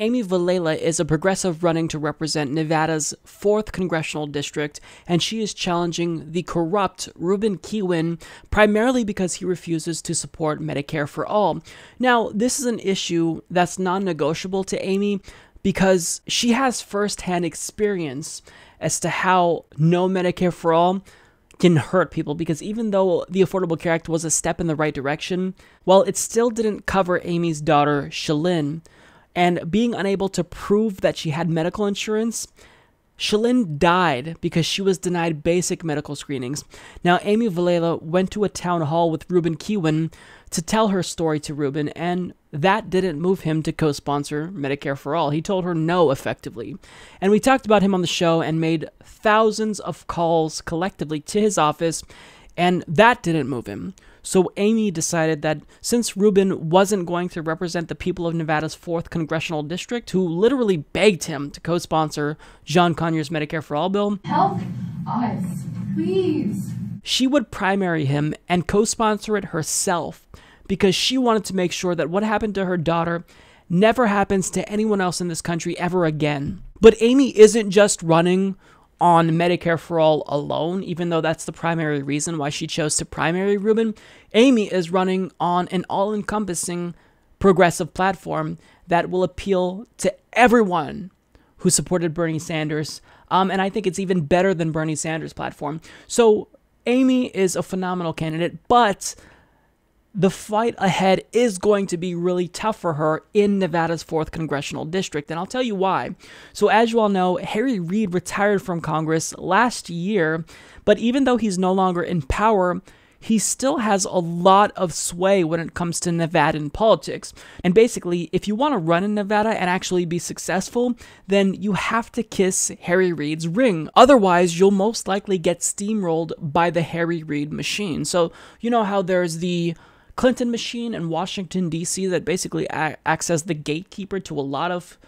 Amy Vilela is a progressive running to represent Nevada's 4th congressional district, and she is challenging the corrupt Ruben Kihuen primarily because he refuses to support Medicare for All. Now, this is an issue that's non-negotiable to Amy because she has firsthand experience as to how no Medicare for All can hurt people, because even though the Affordable Care Act was a step in the right direction, well, it still didn't cover Amy's daughter, Shalin. And being unable to prove that she had medical insurance, Shalin died because she was denied basic medical screenings. Now, Amy Vilela went to a town hall with Ruben Kihuen to tell her story to Ruben, and that didn't move him to co-sponsor Medicare for All. He told her no, effectively. And we talked about him on the show and made thousands of calls collectively to his office, and that didn't move him. So Amy decided that since Ruben wasn't going to represent the people of Nevada's 4th congressional district, who literally begged him to co-sponsor John Conyers' Medicare for All bill, help us, please, she would primary him and co-sponsor it herself, because she wanted to make sure that what happened to her daughter never happens to anyone else in this country ever again. But Amy isn't just running on Medicare for All alone, even though that's the primary reason why she chose to primary Ruben. Amy is running on an all-encompassing progressive platform that will appeal to everyone who supported Bernie Sanders, and I think it's even better than Bernie Sanders' platform. So Amy is a phenomenal candidate, but the fight ahead is going to be really tough for her in Nevada's 4th congressional district, and I'll tell you why. So as you all know, Harry Reid retired from Congress last year, but even though he's no longer in power, he still has a lot of sway when it comes to Nevadan politics. And basically, if you want to run in Nevada and actually be successful, then you have to kiss Harry Reid's ring. Otherwise, you'll most likely get steamrolled by the Harry Reid machine. So you know how there's the Clinton machine in Washington, D.C. that basically acts as the gatekeeper to a lot of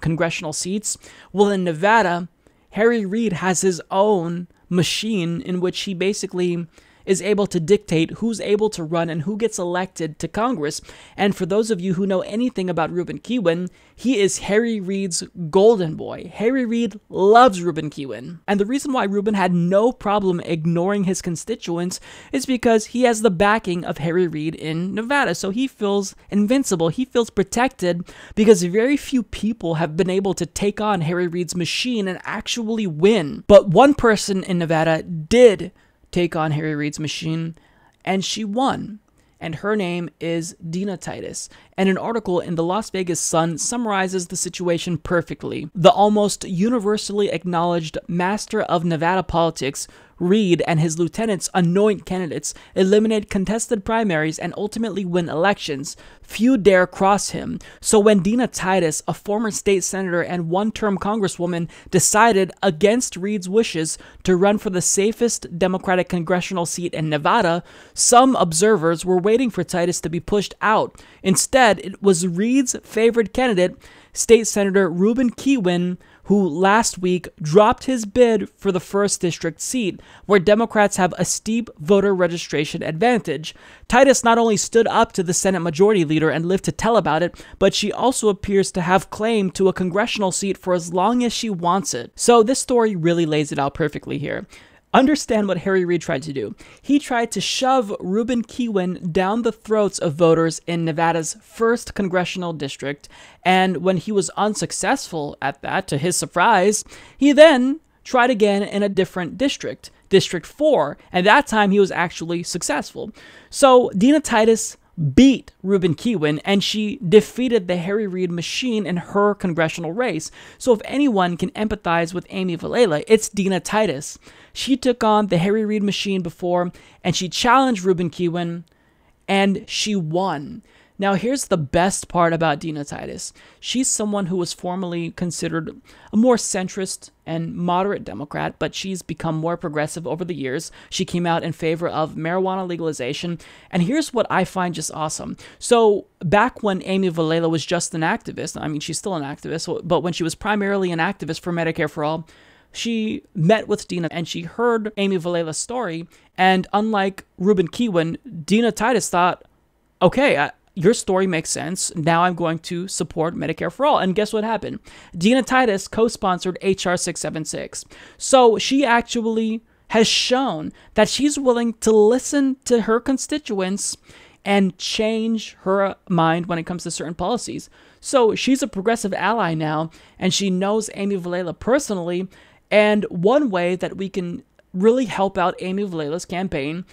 congressional seats? Well, in Nevada, Harry Reid has his own machine in which he basically is able to dictate who's able to run and who gets elected to Congress. And for those of you who know anything about Ruben Kihuen, he is Harry Reid's golden boy. Harry Reid loves Ruben Kihuen. And the reason why Ruben had no problem ignoring his constituents is because he has the backing of Harry Reid in Nevada. So he feels invincible. He feels protected because very few people have been able to take on Harry Reid's machine and actually win. But one person in Nevada did take on Harry Reid's machine, and she won. And her name is Dina Titus. And an article in the Las Vegas Sun summarizes the situation perfectly. The almost universally acknowledged master of Nevada politics, Reid, and his lieutenants anoint candidates, eliminate contested primaries, and ultimately win elections. Few dare cross him. So when Dina Titus, a former state senator and one-term congresswoman, decided against Reid's wishes to run for the safest Democratic congressional seat in Nevada, some observers were waiting for Titus to be pushed out. Instead, it was Reid's favored candidate, State Senator Ruben Kihuen, who last week dropped his bid for the 1st district seat, where Democrats have a steep voter registration advantage. Titus not only stood up to the Senate Majority Leader and lived to tell about it, but she also appears to have claim to a congressional seat for as long as she wants it. So this story really lays it out perfectly here. Understand what Harry Reid tried to do. He tried to shove Ruben Kihuen down the throats of voters in Nevada's 1st congressional district, and when he was unsuccessful at that, to his surprise, he then tried again in a different district, District 4, and that time he was actually successful. So Dina Titus beat Ruben Kihuen, and she defeated the Harry Reid machine in her congressional race. So if anyone can empathize with Amy Vilela, it's Dina Titus. She took on the Harry Reid machine before, and she challenged Ruben Kihuen, and she won. Now, here's the best part about Dina Titus. She's someone who was formerly considered a more centrist and moderate Democrat, but she's become more progressive over the years. She came out in favor of marijuana legalization. And here's what I find just awesome. So back when Amy Vilela was just an activist, I mean, she's still an activist, but when she was primarily an activist for Medicare for All, she met with Dina and she heard Amy Vilela's story. And unlike Ruben Kihuen, Dina Titus thought, okay, your story makes sense. Now I'm going to support Medicare for All. And guess what happened? Dina Titus co-sponsored HR 676. So she actually has shown that she's willing to listen to her constituents and change her mind when it comes to certain policies. So she's a progressive ally now, and she knows Amy Vilela personally. And one way that we can really help out Amy Vilela's campaign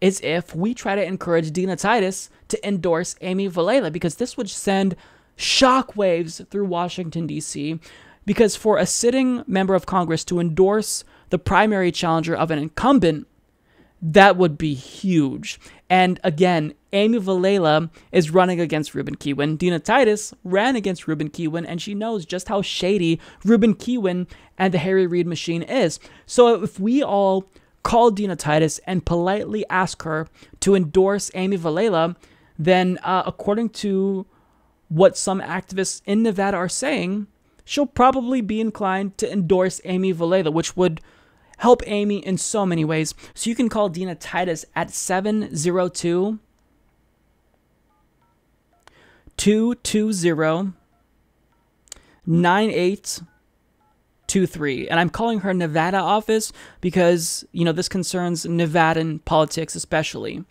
is if we try to encourage Dina Titus to endorse Amy Vilela, because this would send shockwaves through Washington, D.C., because for a sitting member of Congress to endorse the primary challenger of an incumbent, that would be huge. And again, Amy Vilela is running against Ruben Kihuen. Dina Titus ran against Ruben Kihuen, and she knows just how shady Ruben Kihuen and the Harry Reid machine is. So if we all call Dina Titus and politely ask her to endorse Amy Vilela, then according to what some activists in Nevada are saying, she'll probably be inclined to endorse Amy Vilela, which would help Amy in so many ways. So you can call Dina Titus at 702-220-9823. And I'm calling her Nevada office because, you know, this concerns Nevadan politics especially.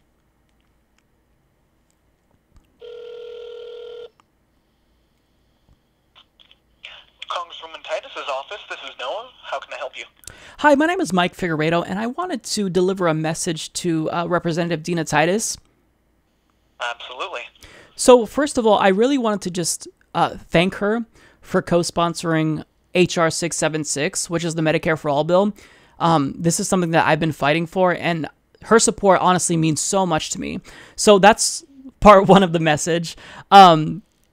Hi, my name is Mike Figueredo, and I wanted to deliver a message to Representative Dina Titus. Absolutely. So first of all, I really wanted to just thank her for co-sponsoring HR 676, which is the Medicare for All bill. This is something that I've been fighting for, and her support honestly means so much to me. So that's part one of the message.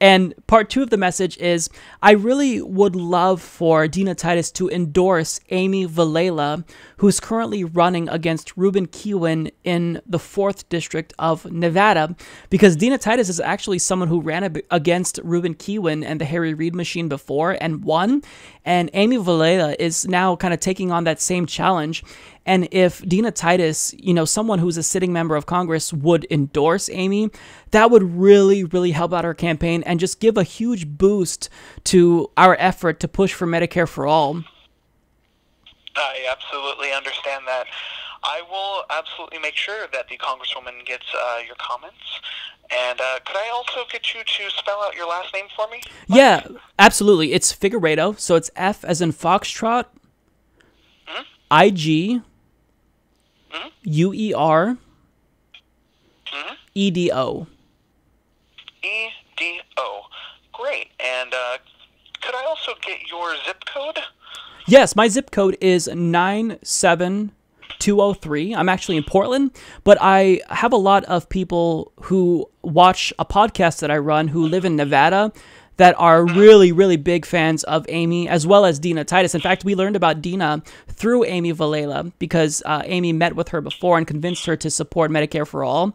And part two of the message is I really would love for Dina Titus to endorse Amy Vilela, who's currently running against Ruben Kihuen in the 4th District of Nevada, because Dina Titus is actually someone who ran against Ruben Kihuen and the Harry Reid machine before and won. And Amy Vilela is now kind of taking on that same challenge. And if Dina Titus, you know, someone who's a sitting member of Congress would endorse Amy, that would really, really help out her campaign and just give a huge boost to our effort to push for Medicare for All. I absolutely understand that. I will absolutely make sure that the Congresswoman gets your comments. And could I also get you to spell out your last name for me? Yeah, absolutely. It's Figueredo. So it's F as in Foxtrot, I-G, U-E-R, E-D-O. E-D-O. Great. And could I also get your zip code? Yes, my zip code is 97203. I'm actually in Portland, but I have a lot of people who watch a podcast that I run who live in Nevada that are really, really big fans of Amy as well as Dina Titus. In fact, we learned about Dina through Amy Vilela because Amy met with her before and convinced her to support Medicare for All.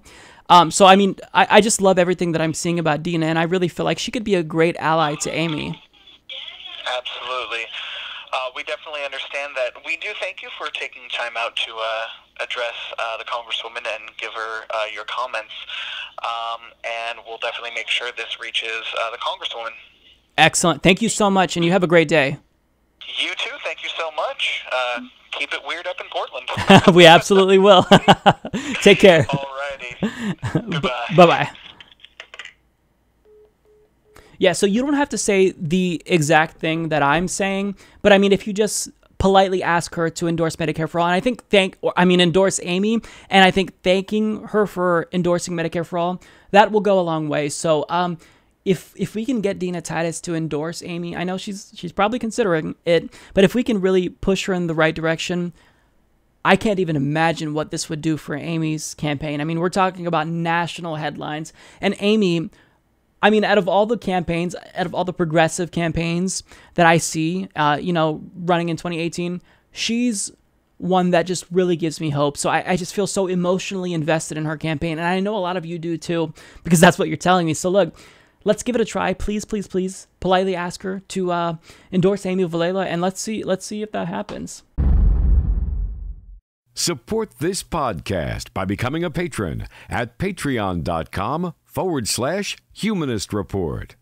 So, I mean, I just love everything that I'm seeing about Dina, and I really feel like she could be a great ally to Amy. Absolutely. We definitely understand that. We do thank you for taking time out to address the Congresswoman and give her your comments, and we'll definitely make sure this reaches the Congresswoman. Excellent. Thank you so much, and you have a great day. You too. Thank you so much. Keep it weird up in Portland. We absolutely will. Take care. Alrighty. Goodbye. Bye-bye. Yeah, so you don't have to say the exact thing that I'm saying, but I mean, if you just politely ask her to endorse Medicare for All, and I think endorse Amy, and I think thanking her for endorsing Medicare for All, that will go a long way. So if we can get Dina Titus to endorse Amy, I know she's probably considering it, but if we can really push her in the right direction, I can't even imagine what this would do for Amy's campaign. I mean, we're talking about national headlines, and Amy, I mean, out of all the campaigns, out of all the progressive campaigns that I see, you know, running in 2018, she's one that just really gives me hope. So I just feel so emotionally invested in her campaign. And I know a lot of you do too, because that's what you're telling me. So look, let's give it a try. Please, please, please politely ask her to endorse Amy Vilela, and let's see if that happens. Support this podcast by becoming a patron at patreon.com. /humanist report.